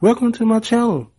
Welcome to my channel.